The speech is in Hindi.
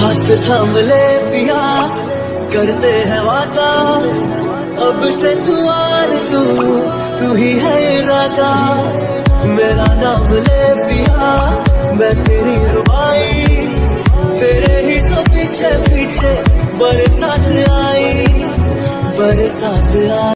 हाथ थाम ले पिया, करते हैं वादा, अब से तू आरज़ू, तू ही है इरादा। मेरा नाम ले पिया, मैं तेरी रुबाई, तेरे ही तो पीछे पीछे बरसात आई, बरसात आई।